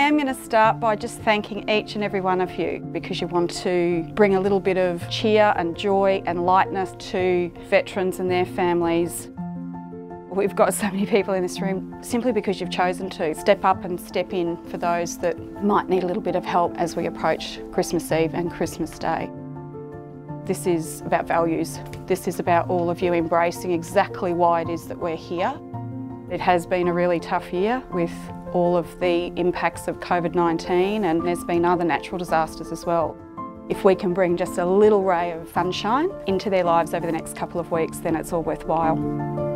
I am going to start by just thanking each and every one of you, because you want to bring a little bit of cheer and joy and lightness to veterans and their families. We've got so many people in this room simply because you've chosen to step up and step in for those that might need a little bit of help as we approach Christmas Eve and Christmas Day. This is about values. This is about all of you embracing exactly why it is that we're here. It has been a really tough year with all of the impacts of COVID-19, and there's been other natural disasters as well. If we can bring just a little ray of sunshine into their lives over the next couple of weeks, then it's all worthwhile.